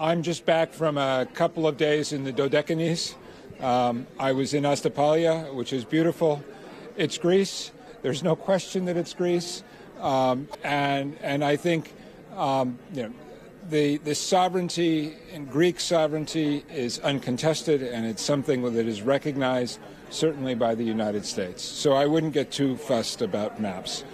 I'm just back from a couple of days in the Dodecanese. I was in Astypalaia, which is beautiful. It's Greece. There's no question that it's Greece. And I think the sovereignty and Greek sovereignty is uncontested, and it's something that is recognized certainly by the United States. So I wouldn't get too fussed about maps.